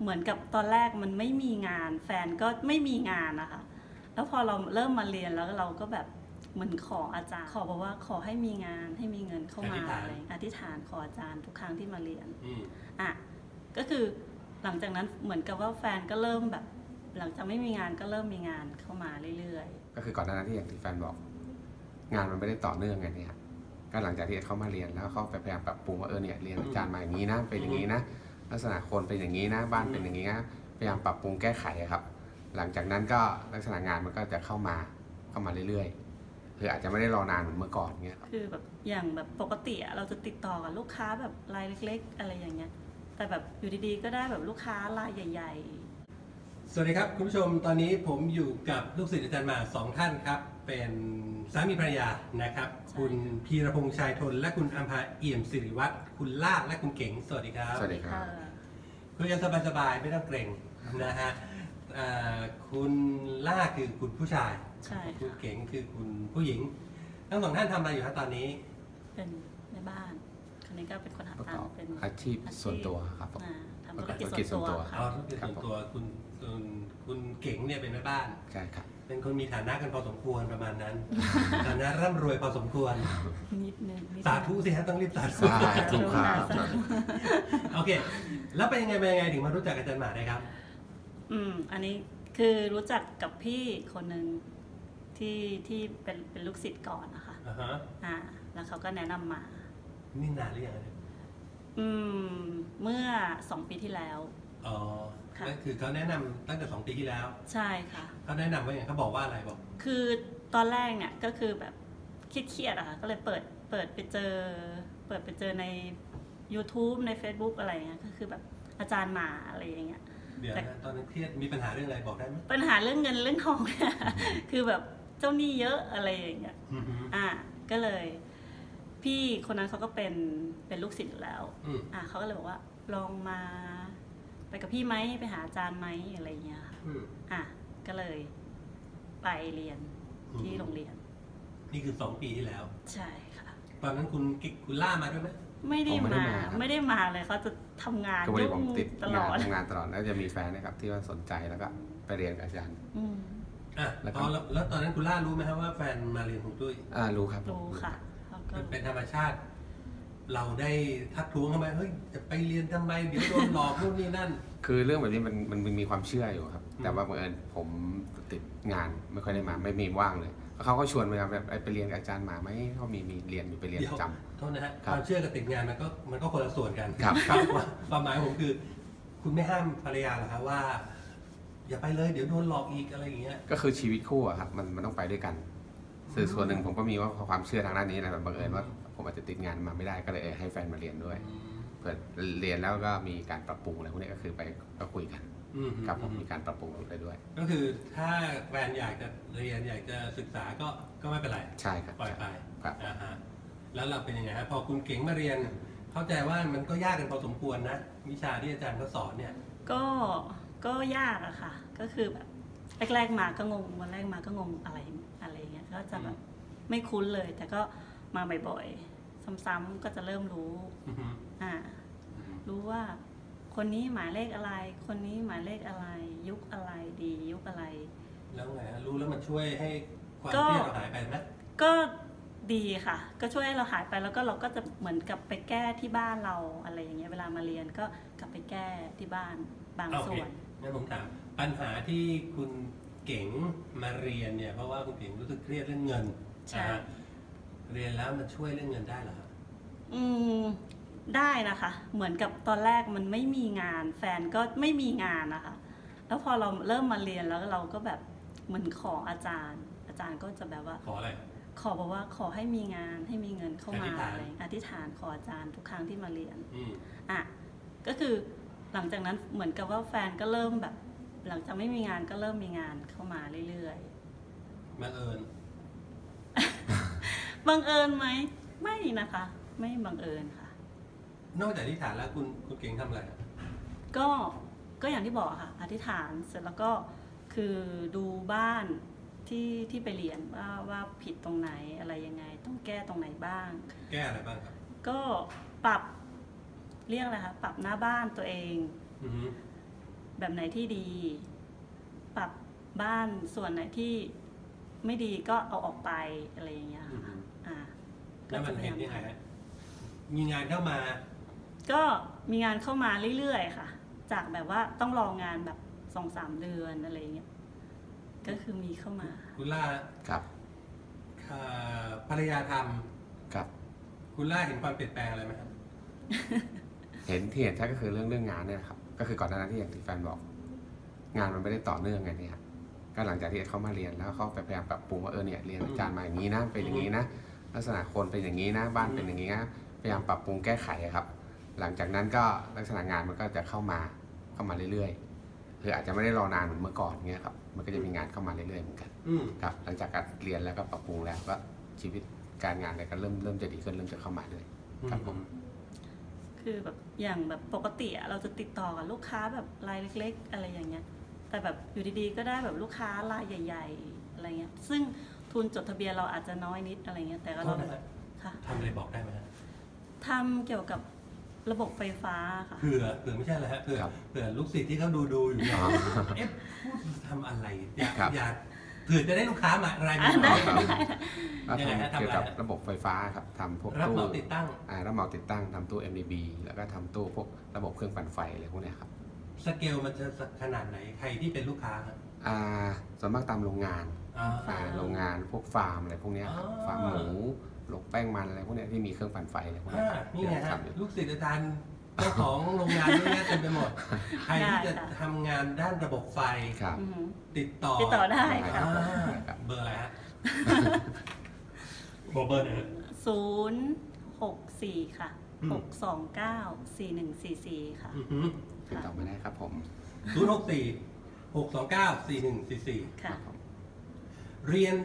เหมือนกับตอนแรกมันไม่มีงานแฟนก็ไม่มีงานนะคะแล้วพอเราเริ่มมาเรียนแล้วเราก็แบบเหมือนขออาจารย์ขอบอกว่าขอให้มีงานให้มีเงินเข้ามาอะไรอธิษฐานขออาจารย์ทุกครั้งที่มาเรียนอ่ะก็คือหลังจากนั้นเหมือนกับว่าแฟนก็เริ่มแบบหลังจากไม่มีงานก็เริ่มมีงานเข้ามาเรื่อยๆก็คือก่อนหน้านั้นที่อย่างที่แฟนบอกงานมันไม่ได้ต่อเนื่องไงเนี่ยก็หลังจากที่เขามาเรียนแล้วเขาพยายามปรับปรุงว่าเนี่ยเรียนอาจารย์มาอย่างนี้นะเป็นอย่างนี้นะลักษณะคนเป็นอย่างนี้นะบ้านเป็นอย่างนี้นะพยายามปรับปรุงแก้ไขครับหลังจากนั้นก็ลักษณะงานมันก็จะเข้ามาเรื่อยๆคืออาจจะไม่ได้รอนานเหมือนเมื่อก่อนเงี้ยคือแบบอย่างแบบปกติเราจะติดต่อกับลูกค้าแบบรายเล็กๆอะไรอย่างเงี้ยแต่แบบอยู่ดีๆก็ได้แบบลูกค้ารายใหญ่ๆสวัสดีครับคุณผู้ชมตอนนี้ผมอยู่กับลูกศิษย์อาจารย์มา2ท่านครับเป็นสามีภรรยานะครับคุณพีรพงษ์ชายทนและคุณอัมพาเอี่ยมศิริวัฒน์คุณลาดและคุณเก๋งสวัสดีครับสวัสดีครับคุยกันสบายๆไม่ต้องเกรงนะฮะคุณล่าคือคุณผู้ชายคุณเก๋งคือคุณผู้หญิงทั้งสองท่านทำอะไรอยู่ครับตอนนี้เป็นแม่บ้านคนนี้ก็เป็นคนหาตังค์เป็นอาชีพส่วนตัวครับทำธุรกิจส่วนตัวครับธุรกิจส่วนตัวคุณเก๋งเนี่ยเป็นแม่บ้านใช่ครับเป็นคนมีฐานะกันพอสมควรประมาณนั้นฐานะร่ำรวยพอสมควรนิดนึงสาธุสิฮะต้องรีบสาธุโอเคแล้วไปยังไงถึงมารู้จักอาจารย์หมาได้ครับอันนี้คือรู้จักกับพี่คนหนึ่งที่เป็นลูกศิษย์ก่อนนะคะแล้วเขาก็แนะนำมานี่นานหรือยังเมื่อ2ปีที่แล้วอ๋อค่ะคือเขาแนะนำตั้งแต่2ปีที่แล้วใช่ค่ะเขาแนะนำว่าอย่างเขาบอกว่าอะไรบอกคือตอนแรกเนี่ยก็คือแบบเครียดอะค่ะก็เลยเปิดไปเจอใน YouTube ใน Facebook อะไรเงี้ยก็คือแบบอาจารย์หมาอะไรอย่างเงี้ยเดี๋ยวตอนนั้นเครียดมีปัญหาเรื่องอะไรบอกได้ไหมปัญหาเรื่องเงินเรื่องทองคือแบบเจ้าหนี้เยอะอะไรอย่างเงี้ยก็เลยพี่คนนั้นเขาก็เป็นลูกศิษย์แล้วเขาก็เลยบอกว่าลองมาไปกับพี่ไหมไปหาอาจารย์ไหมอะไรเงี้ยค่ะก็เลยไปเรียนที่โรงเรียนนี่คือ2ปีที่แล้วใช่ค่ะตอนนั้นคุณล่ามาด้วยไหมไม่ได้มาเลยเขาจะทำงานยุ่งตลอดทำงานตลอดแล้วจะมีแฟนนะครับที่ว่าสนใจแล้วก็ไปเรียนกับอาจารย์แล้วตอนนั้นคุณล่ารู้ไหมครับว่าแฟนมาเรียนของตุ้ยรู้ครับรู้ค่ะเป็นธรรมชาติเราได้ทักท้วงเข้าไปเฮ้ยจะไปเรียนทำไมเดี๋ยวโดนหลอกนู่นนี่นั่นคือเรื่องแบบนี้มันมีความเชื่ออยู่ครับแต่ว่าบังเอิญผมติดงานไม่ค่อยได้มาไม่มีว่างเลยเขาก็ชวนมาแบบไปเรียนกับอาจารย์หมาไหมเขามีเรียนอยู่ไปเรียนประจำโทษนะฮะความเชื่อกับติดงานมันก็คนละส่วนกันครับความหมายผมคือคุณไม่ห้ามภรรยาหรอครับว่าอย่าไปเลยเดี๋ยวโดนหลอกอีกอะไรอย่างเงี้ยก็คือชีวิตคู่อะครับมันต้องไปด้วยกันส่วนหนึ่งผมก็มีว่าความเชื่อทางด้านนี้นะบังเอิญว่าผมอาจจะติดงานมาไม่ได้ก็เลยให้แฟนมาเรียนด้วยเปิดเรียนแล้วก็มีการปรับปรุงอะไรพวกนี้ก็คือไปก็คุยกันครับผมมีการปรับปรุงไปด้วยก็คือถ้าแฟนอยากจะเรียนอยากจะศึกษาก็ไม่เป็นไรใช่ครับปล่อยไปแล้วเราเป็นยังไงครับพอคุณเก๋งมาเรียนเข้าใจว่ามันก็ยากกันพอสมควรนะวิชาที่อาจารย์เขาสอนเนี่ยก็ยากอะค่ะก็คือแบบแรกมาก็งงวันแรกมาก็งงอะไรเงี้ยก็จะแบบไม่คุ้นเลยแต่ก็มาบ่อยๆซ้ำๆก็จะเริ่มรู้รู้ว่าคนนี้หมายเลขอะไรคนนี้หมายเลขอะไรยุคอะไรดียุคอะไรแล้วไงรู้แล้วมันช่วยให้ความเครียดเราหายไปไหมก็ดีค่ะก็ช่วยให้เราหายไปแล้วก็เราก็จะเหมือนกับไปแก้ที่บ้านเราอะไรอย่างเงี้ยเวลามาเรียนก็กลับไปแก้ที่บ้านบางส่วนงั้นผมถามปัญหาที่คุณเก๋งมาเรียนเนี่ยเพราะว่าคุณเก๋งรู้สึกเครียดเรื่องเงินใช่เรียนแล้วมันช่วยเรื่องเงินได้เหรอครับได้นะคะเหมือนกับตอนแรกมันไม่มีงานแฟนก็ไม่มีงานนะคะแล้วพอเราเริ่มมาเรียนแล้วเราก็แบบเหมือนขออาจารย์ก็จะแบบว่าขออะไรขอบอกว่าขอให้มีงานให้มีเงินเข้ามาอะไรอธิษฐานขออาจารย์ทุกครั้งที่มาเรียนก็คือหลังจากนั้นเหมือนกับว่าแฟนก็เริ่มแบบหลังจากไม่มีงานก็เริ่มมีงานเข้ามาเรื่อยๆบังเอิญไหมไม่นะคะไม่บังเอิญค่ะนอกจากอธิษฐานแล้วคุณเก๋งทำอะไรก็อย่างที่บอกค่ะอธิษฐานเสร็จแล้วก็คือดูบ้านที่ไปเรียนว่าผิดตรงไหนอะไรยังไงต้องแก้ตรงไหนบ้างแก้อะไรบ้างครับก็ปรับเรียกอะไรคะปรับหน้าบ้านตัวเอง แบบไหนที่ดีปรับบ้านส่วนไหนที่ไม่ดีก็เอาออกไปอะไรอย่างเงี้ยค่ะแล้วมันเห็นยังไงมีงานเข้ามาก็มีงานเข้ามาเรื่อยๆค่ะจากแบบว่าต้องรองานแบบ2-3 เดือนอะไรอย่างเงี้ยก็คือมีเข้ามาคุณล่าครับภรรยาทำครับคุณล่าเห็นความเปลี่ยนแปลงอะไรไหมครับ เห็นใช่ก็คือเรื่องงานเนี่ยครับก็คือก่อนหน้านั้นที่อย่างที่แฟนบอกงานมันไม่ได้ต่อเนื่องไงเนี่ยก็หลังจากที่เขามาเรียนแล้วเขาพยายามปรับปรุงว่าเนี่ยเรียนอาจารย์มาอย่างนี้นะเป็นอย่างนี้นะลักษณะคนเป็นอย่างนี้นะบ้านเป็นอย่างนี้นะพยายามปรับปรุงแก้ไขครับหลังจากนั้นก็ลักษณะงานมันก็จะเข้ามาเรื่อยๆคืออาจจะไม่ได้รอนานเหมือนเมื่อก่อนเงี้ยครับมันก็จะมีงานเข้ามาเรื่อยๆเหมือนกันครับหลังจากการเรียนแล้วก็ปรับปรุงแล้วก็ชีวิตการงานอะไรก็เริ่มจะดีขึ้นเริ่มจะเข้ามาเลยครับผมคือแบบอย่างแบบปกติเราจะติดต่อกับลูกค้าแบบรายเล็กๆอะไรอย่างเงี้ยแต่แบบอยู่ดีๆก็ได้แบบลูกค้ารายใหญ่ๆอะไรเงี้ยซึ่งทุนจดทะเบียนเราอาจจะน้อยนิดอะไรเงี้ยแต่ก็เราทำอะไรบอกได้ไหมทำเกี่ยวกับระบบไฟฟ้าค่ะเผื่อไม่ใช่อะไรฮะเผื่อลูกศิษย์ที่เขาดูอยู่เนี่ยเอ๊ะพูดทำอะไรอยากเผื่อจะได้ลูกค้ามารายใหญ่ยังไงฮะทำอะไรเกี่ยวกับระบบไฟฟ้าครับทำพวกตู้รับเหมาติดตั้งรับเหมาติดตั้งทำตู้ MDB แล้วก็ทำตู้พวกระบบเครื่องปั่นไฟอะไรพวกนี้ครับสเกลมันจะขนาดไหนใครที่เป็นลูกค้าครับส่วนมากตามโรงงานพวกฟาร์มอะไรพวกนี้ครับฟาร์มหมูหลกแป้งมันอะไรพวกนี้ที่มีเครื่องปั่นไฟอะไรพวกนี้นี่ไงครับลูกศิษย์อาจารย์เจ้าของโรงงานนี่เต็มไปหมดใครที่จะทำงานด้านระบบไฟติดต่อได้ครับเบอร์อะไรฮะเบอร์เนี่ย064ค่ะ6294144ค่ะติดต่อมาได้ครับผม064-629-4144ค่ะเรียน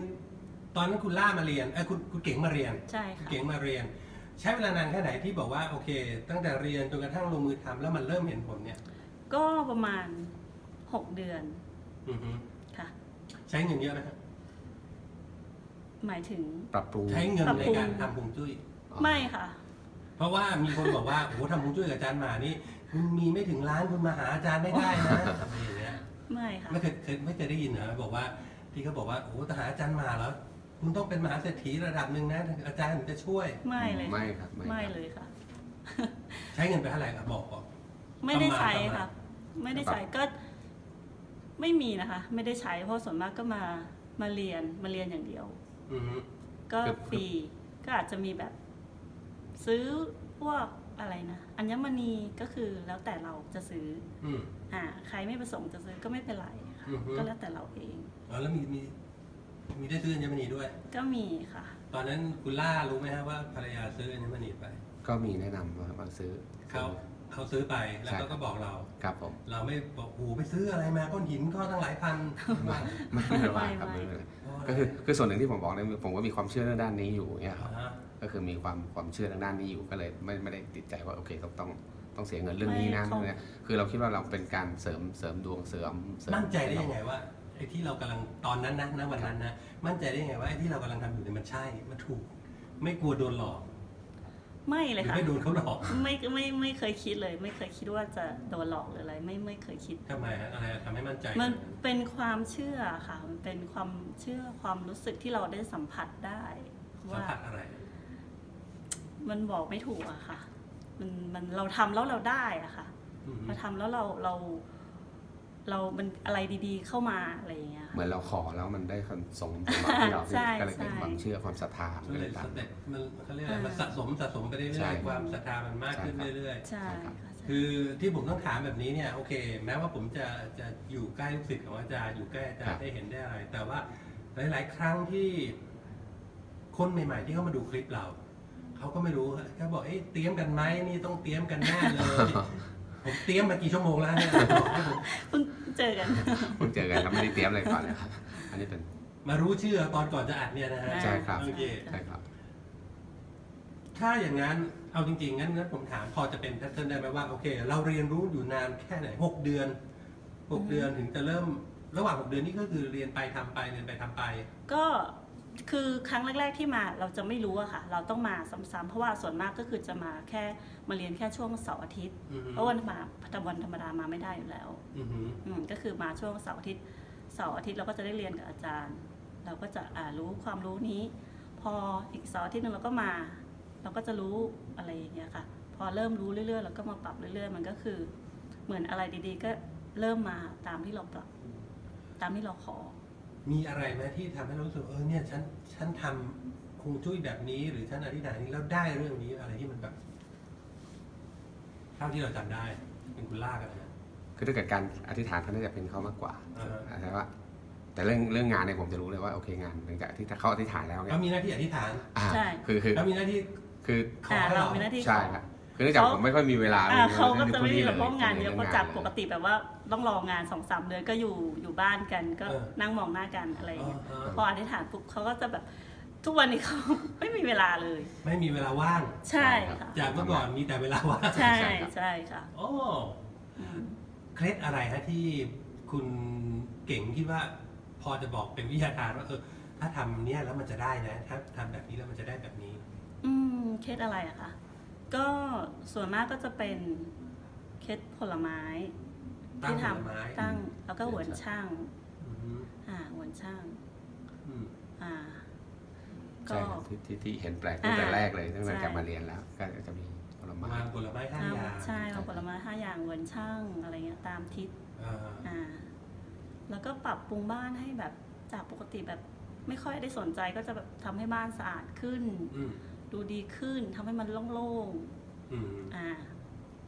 ตอนนั้นคุณล่ามาเรียนคุณเก๋งมาเรียนใช่ค่ะเก๋งมาเรียนใช้เวลานานแค่ไหนที่บอกว่าโอเคตั้งแต่เรียนจนกระทั่งลงมือทำแล้วมันเริ่มเห็นผลเนี่ยก็ประมาณ6 เดือนค่ะใช้เงินเยอะไหมครับหมายถึงปรับปรุงใช้เงินในการทำฮวงจุ้ยไม่ค่ะเพราะว่ามีคนบอกว่าโอ้โหทำฮวงจุ้ยกับอาจารย์มานี่คุณมีไม่ถึงล้านคุณมาหาอาจารย์ไม่ได้นะอะไรอย่างเงี้ยไม่ค่ะไม่เคยได้ยินนะบอกว่าที่เขาบอกว่าโอ้โหหาอาจารย์มาแล้วคุณต้องเป็นมหาเศรษฐีระดับหนึ่งนะอาจารย์ถึงจะช่วยไม่เลยไม่ครับไม่เลยค่ะใช้เงินไปเท่าไหร่ครับบอกไม่ได้ใช้ค่ะไม่ได้ใช้ก็ไม่มีนะคะไม่ได้ใช้เพราะส่วนมากก็มาเรียนอย่างเดียวก็ฟรีก็อาจจะมีแบบซื้อพวกอะไรนะอัญมณีก็คือแล้วแต่เราจะซื้อใครไม่ประสงค์จะซื้อก็ไม่เป็นไรค่ะก็แล้วแต่เราเองแล้วมีได้ซื้ออัญมณีด้วยก็มีค่ะตอนนั้นคุณล่ารู้ไหมฮะว่าภรรยาซื้ออัญมณีไปก็มีแนะนำว่าซื้อเขาซื้อไปแล้วก็บอกเราครับผมเราไม่บอกโอ้ไปซื้ออะไรมาก้อนหินก็ตั้งหลายพันไม่ครับก็คือส่วนหนึ่งที่ผมบอกเนี่ยผมก็มีความเชื่อด้านนี้อยู่เนี่ยครับก็คือมีความเชื่อด้านนี้อยู่ก็เลยไม่ได้ติดใจว่าโอเคต้องเสียเงินเรื่องนี้นะเนี่ยคือเราคิดว่าเราเป็นการเสริมดวงเสริมมั่นใจได้ยังไงว่าไอ้ที่เรากำลังตอนนั้นนะวันนั้นนะมั่นใจได้ยังไงว่าไอ้ที่เรากำลังทำอยู่เนี่ยมันใช่มันถูกไม่กลัวโดนหลอกไม่เลยค่ะไม่โดนเขาหลอกไม่เคยคิดเลยไม่เคยคิดว่าจะโดนหลอกหรืออะไรไม่เคยคิดทำไมอะไรทำให้มั่นใจมันเป็นความเชื่อค่ะมันเป็นความเชื่อความรู้สึกที่เราได้สัมผัสได้สัมผัสอะไรมันบอกไม่ถูกอะค่ะมันเราทำแล้วเราได้อะค่ะเราทำแล้วเรามันอะไรดีๆเข้ามาอะไรอย่างเงี้ยเหมือนเราขอแล้วมันได้คำส่งมาที่เราก็เลยเป็นความเชื่อความศรัทธาก็เลยตามมันเขาเรียกอะไรมันสะสมไปเรื่อยๆความศรัทธามันมากขึ้นเรื่อยๆใช่คือที่ผมต้องถามแบบนี้เนี่ยโอเคแม้ว่าผมจะอยู่ใกล้ลูกศิษย์ของอาจารย์อยู่ใกล้อาจารย์ได้เห็นได้อะไรแต่ว่าหลายๆครั้งที่คนใหม่ๆที่เข้ามาดูคลิปเราเขาก็ไม่รู้เขาบอกเอ้ยเตรียมกันไหมนี่ต้องเตรียมกันแน่เลยผมเตรียมมากี่ชั่วโมงแล้วเนี่ยเพิ่งเจอกันแล้วไม่ได้เตรียมอะไรก่อนเลยครับอันนี้เป็นมารู้ชื่อตอนก่อนจะอัดเนี่ยนะฮะใช่ครับใช่ครับถ้าอย่างนั้นเอาจริงๆงั้นผมถามพอจะเป็นแพทเทิร์นได้ไหมว่าโอเคเราเรียนรู้อยู่นานแค่ไหน6 เดือนถึงจะเริ่มระหว่าง6 เดือนนี้ก็คือเรียนไปทำไปก็ คือครั้งแรกๆที่มาเราจะไม่รู้อะค่ะเราต้องมาซ้ำๆเพราะว่าส่วนมากก็คือจะมาแค่มาเรียนแค่ช่วงเสาร์อาทิตย์เพราะวันธรรมดามาไม่ได้อยู่แล้วก็คือมาช่วงเสาร์อาทิตย์เราก็จะได้เรียนกับอาจารย์เราก็จะรู้ความรู้นี้พออีกเสาร์อาทิตย์นึงเราก็มาเราก็จะรู้อะไรอย่างเงี้ยค่ะพอเริ่มรู้เรื่อยๆเราก็มาปรับเรื่อยๆมันก็คือเหมือนอะไรดีๆก็เริ่มมาตามที่เราปรับตามที่เราขอมีอะไรไหมที่ทำให้รู้สึกเนี่ยฉันทำคงจุ้ยแบบนี้หรือฉันอธิษฐานนี้แล้วได้เรื่องนี้อะไรที่มันแบบเท่าที่เราจำได้เป็นคุณล่ากันนะคือถ้าเกิดการอธิษฐานเขาน่าจะเป็นเขามากกว่าแต่ว่าแต่เรื่องงานเนี่ยผมจะรู้เลยว่าโอเคงานหลังจากที่เขาอธิษฐานแล้วเนี่ยเขามีหน้าที่อธิษฐานใช่คือเขามีหน้าที่คือขอเราใช่ครับคือเนื่องจากผมไม่ค่อยมีเวลาเขาก็จะไม่มีแบบว่างานเยอะก็จับปกติแบบว่าต้องรองาน 2-3 เดือนก็อยู่บ้านกันก็นั่งมองหน้ากันอะไรอย่างเงี้ยพออธิษฐานปุ๊บเขาก็จะแบบทุกวันนี้เขาไม่มีเวลาเลยไม่มีเวลาว่างใช่ค่ะจากเมื่อก่อนมีแต่เวลาว่างใช่ใช่ค่ะโอ้เคล็ดอะไรฮะที่คุณเก่งคิดว่าพอจะบอกเป็นวิทยาการว่าถ้าทำเนี่ยแล้วมันจะได้นะถ้าทำแบบนี้แล้วมันจะได้แบบนี้เคล็ดอะไรอะคะก็ส่วนมากก็จะเป็นเคล็ดผลไม้ที่ทำตั้งแล้วก็หวนช่างหวนช่างก็ที่เห็นแปลกตั้งแต่แรกเลยตั้งแต่กลับมาเรียนแล้วก็จะมีผลไม้5 อย่างใช่ผลไม้5 อย่างหวนช่างอะไรเงี้ยตามทิศแล้วก็ปรับปรุงบ้านให้แบบจากปกติแบบไม่ค่อยได้สนใจก็จะแบบทำให้บ้านสะอาดขึ้นดูดีขึ้นทำให้มันโล่งๆ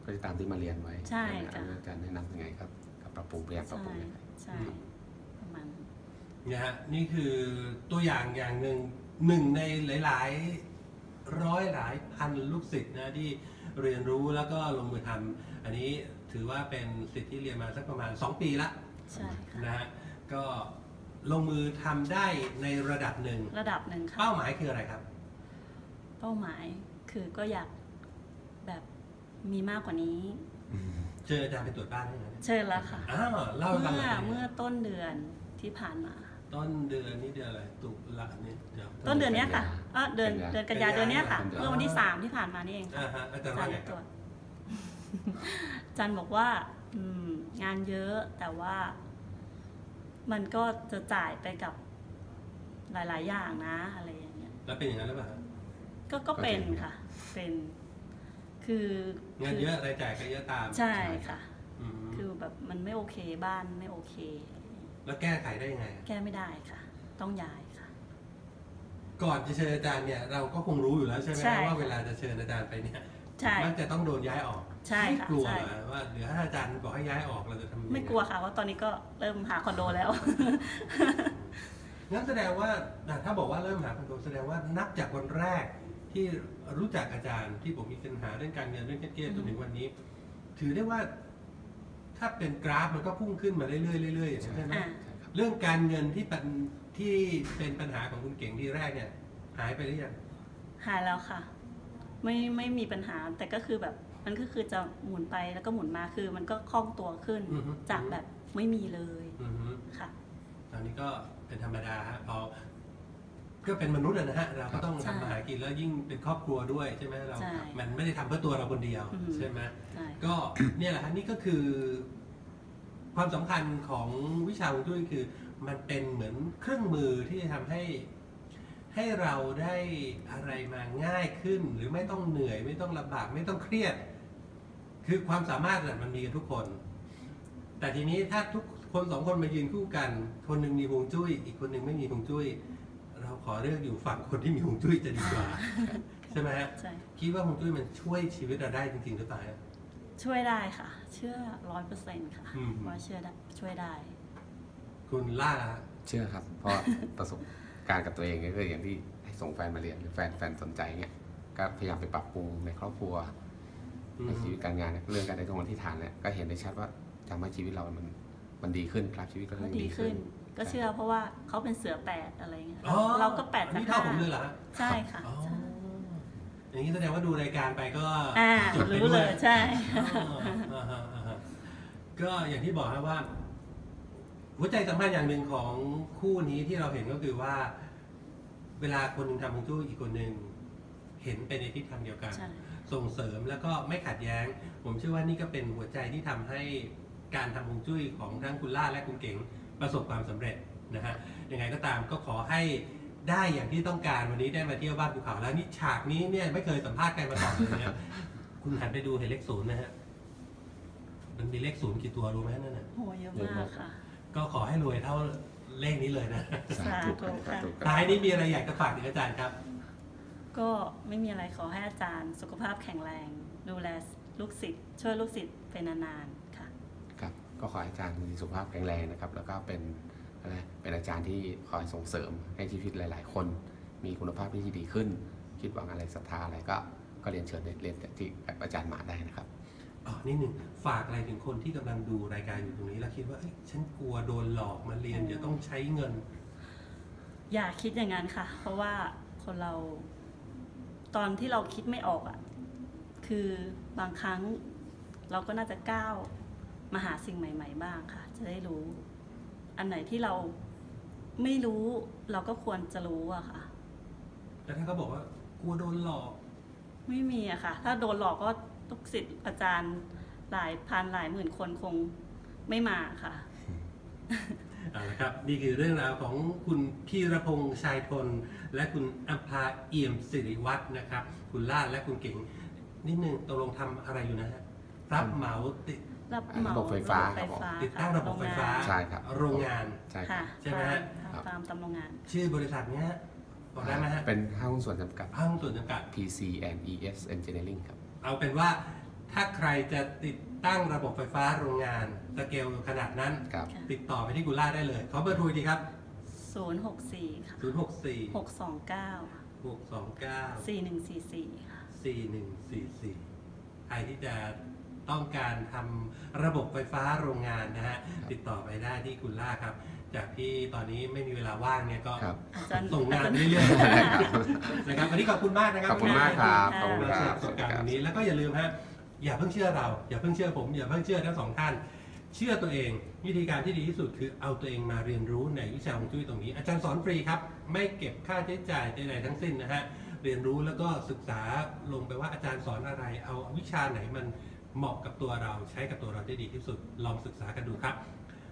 ก็จะตามที่มาเรียนไว้ใช่ค่ะอาจารย์แนะนำยังไงครับกับปรับปรุงปรับปรุงใช่ประมาณเนี่ยฮะนี่คือตัวอย่างอย่างหนึ่งในหลายๆร้อยหลายพันลูกศิษย์นะที่เรียนรู้แล้วก็ลงมือทำอันนี้ถือว่าเป็นศิษย์ที่เรียนมาสักประมาณ2 ปีละนะฮะก็ลงมือทำได้ในระดับหนึ่งค่ะเป้าหมายคืออะไรครับเป้าหมายคือก็อยากแบบมีมากกว่านี้เจออาจารย์ไปตรวจบ้านได้ไหมเจอแล้วค่ะเล่ากันเลยเมื่อต้นเดือนที่ผ่านมาต้นเดือนนี้เดือนอะไรตุลาเนี่ยต้นเดือนนี้ค่ะเดือนกันยาเดือนนี้ค่ะเมื่อวันที่3ที่ผ่านมานี่เองค่ะอาจารย์ว่าไงตรวจอาจารย์บอกว่างานเยอะแต่ว่ามันก็จะจ่ายไปกับหลายๆอย่างนะอะไรอย่างเงี้ยแล้วเป็นอย่างนั้นหรือเปล่าก็เป็นค่ะเป็นคืองานเยอะรายจ่ายก็เยอะตามใช่ค่ะคือแบบมันไม่โอเคบ้านไม่โอเคแล้วแก้ไขได้ยังไงแก้ไม่ได้ค่ะต้องย้ายค่ะก่อนจะเชิญอาจารย์เนี่ยเราก็คงรู้อยู่แล้วใช่ไหมว่าเวลาจะเชิญอาจารย์ไปเนี่ยมันจะต้องโดนย้ายออกไม่กลัวว่าเดี๋ยวถ้าอาจารย์บอกให้ย้ายออกเราจะทำยังไงไม่กลัวค่ะว่าตอนนี้ก็เริ่มหาคอนโดแล้วงั้นแสดงว่าถ้าบอกว่าเริ่มหาคอนโดแสดงว่านับจากวันแรกที่รู้จักอาจารย์ที่ผมมีปัญหาเรื่องการเงินเรื่องเครียดจนถึงวันนี้ถือได้ว่าถ้าเป็นกราฟมันก็พุ่งขึ้นมาเรื่อยๆเรื่อยๆใช่ไหมเรื่องการเงินที่เป็นปัญหาของคุณเก่งที่แรกเนี่ยหายไปหรือยังหายแล้วค่ะไม่มีปัญหาแต่ก็คือแบบมันก็คือจะหมุนไปแล้วก็หมุนมาคือมันก็คล่องตัวขึ้นจากแบบไม่มีเลยค่ะตอนนี้ก็เป็นธรรมดาฮะพอก็เป็นมนุษย์นะฮะเราก็ต้องทำมาหากินแล้วยิ่งเป็นครอบครัวด้วยใช่ไหมเรามันไม่ได้ทำเพื่อตัวเราคนเดียวใช่ไหมก็เนี่ยแหละฮะนี่ก็คือความสำคัญของวิชาฮวงจุ้ยคือมันเป็นเหมือนเครื่องมือที่จะทำให้เราได้อะไรมาง่ายขึ้นหรือไม่ต้องเหนื่อยไม่ต้องลำบากไม่ต้องเครียดคือความสามารถมันมีกันทุกคนแต่ทีนี้ถ้าทุกคน2 คนมายืนคู่กันคนหนึ่งมีฮวงจุ้ยอีกคนหนึ่งไม่มีฮวงจุ้ยเราขอเลือกอยู่ฝั่งคนที่มีฮวงจุ้ยจะดีกว่าใช่ไหมฮะคิดว่าฮวงจุ้ยมันช่วยชีวิตเราได้จริงๆหรือเปล่าช่วยได้ค่ะเชื่อ 100% ค่ะว่าเชื่อได้ช่วยได้คุณล่าเชื่อครับเพราะประสบการกับตัวเองก็คืออย่างที่ส่งแฟนมาเรียนหรือแฟนสนใจเนี่ยก็พยายามไปปรับปรุงในครอบครัวในชีวิตการงานเรื่องการได้ตรงวันที่ฐานเนี่ยก็เห็นได้ชัดว่าทำให้ชีวิตเรามันดีขึ้นครับชีวิตก็ดีขึ้นก็เชื่อเพราะว่าเขาเป็นเสือ8อะไรเงี้ยเราก็8นี่เท่าผมเลยเหรอใช่ค่ะอย่างนี้แสดงว่าดูรายการไปก็จดรู้เลยใช่ก็อย่างที่บอกครับว่าหัวใจสำคัญอย่างหนึ่งของคู่นี้ที่เราเห็นก็คือว่า เวลาคนหนึ่งทำฮวงจุ้ยอีกคนหนึ่งเห็นไปในทิศทางเดียวกันส่งเสริมแล้วก็ไม่ขัดแย้งผมเชื่อว่านี่ก็เป็นหัวใจที่ทำให้การทำฮวงจุ้ยของทั้งคุณล่าและคุณเก๋งประสบความสำเร็จนะฮะยังไงก็ตามก็ขอให้ได้อย่างที่ต้องการวันนี้ได้มาเที่ยวบ้านภูเขาแล้วนี่ฉากนี้เนี่ยไม่เคยสัมภาษณ์ใครมาก่อนเลยนะคุณหันไปดูเห็นเลขศูนย์นะฮะมันมีเลขศูนย์กี่ตัวรู้ไหมนั่นน่ะโหเยอะมากค่ะก็ขอให้รวยเท่าเลขนี้เลยนะท้ายนี้มีอะไรอยากจะฝากถึงอาจารย์ครับก็ไม่มีอะไรขอให้อาจารย์สุขภาพแข็งแรงดูแลลูกศิษย์ช่วยลูกศิษย์เป็นนานๆค่ะครับก็ขอให้อาจารย์มีสุขภาพแข็งแรงนะครับแล้วก็เป็นอาจารย์ที่คอยส่งเสริมให้ชีวิตหลายๆคนมีคุณภาพที่ดีขึ้นคิดหวังอะไรศรัทธาอะไรก็เรียนเชิญเรียนที่อาจารย์หมาได้นะครับอ๋อนี่หนึ่งฝากอะไรถึงคนที่กำลังดูรายการอยู่ตรงนี้แล้วคิดว่าฉันกลัวโดนหลอกมาเรียนเดี๋ยวต้องใช้เงินอย่าคิดอย่างนั้นค่ะเพราะว่าคนเราตอนที่เราคิดไม่ออกอ่ะคือบางครั้งเราก็น่าจะก้าวมาหาสิ่งใหม่ๆบ้างค่ะจะได้รู้อันไหนที่เราไม่รู้เราก็ควรจะรู้อะค่ะแล้วถ้าเขาบอกว่ากลัวโดนหลอกไม่มีอะค่ะถ้าโดนหลอกก็ลูกศิษย์อาจารย์หลายพันหลายหมื่นคนคงไม่มาค่ะเอาละครับนี่คือเรื่องราวของคุณพีรพงษ์ชายทนและคุณอัมพาเอี่ยมสิริวัฒน์นะครับคุณล่าและคุณเก๋งนิดนึงตกลงทำอะไรอยู่นะฮะรับเหมาติดระบบไฟฟ้าติดตั้งระบบไฟฟ้าโรงงานใช่ไหมฮะตามโรงงานชื่อบริษัทเนี้ยบอกได้ไหมฮะเป็นห้างส่วนจำกัดPC and ES Engineering ครับเอาเป็นว่าถ้าใครจะติดตั้งระบบไฟฟ้าโรงงานสเกลขนาดนั้นติดต่อไปที่คุณล่าได้เลยขอเบอร์โทรดีครับ064ค่ะ064 629 4144ค่ะ4144ใครที่จะต้องการทำระบบไฟฟ้าโรงงานนะฮะติดต่อไปได้ที่คุณล่าครับจากที่ตอนนี้ไม่มีเวลาว่างเนี่ยก็ส่งงานเรื่อยๆนะครับวันนี้ขอบคุณมากนะครับขอบคุณมากครับขอบคุณครับประสบการณ์วันนี้แล้วก็อย่าลืมฮะอย่าเพิ่งเชื่อเราอย่าเพิ่งเชื่อผมอย่าเพิ่งเชื่อทั้งสองท่านเชื่อตัวเองวิธีการที่ดีที่สุดคือเอาตัวเองมาเรียนรู้ในวิชาฮวงจุ้ยตรงนี้อาจารย์สอนฟรีครับไม่เก็บค่าใช้จ่ายใดๆทั้งสิ้นนะฮะเรียนรู้แล้วก็ศึกษาลงไปว่าอาจารย์สอนอะไรเอาวิชาไหนมันเหมาะกับตัวเราใช้กับตัวเราได้ดีที่สุดลองศึกษากันดูครับ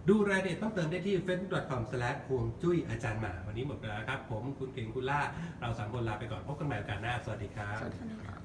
ดูรายละเอียดต้องเติมได้ที่ facebook.com/hwangjuyajarnma วันนี้หมดเวลาครับผมคุณเก๋งคุณล่าเรา3 คนลาไปก่อนพบกันใหม่โอกาสหน้าสวัสดีครับ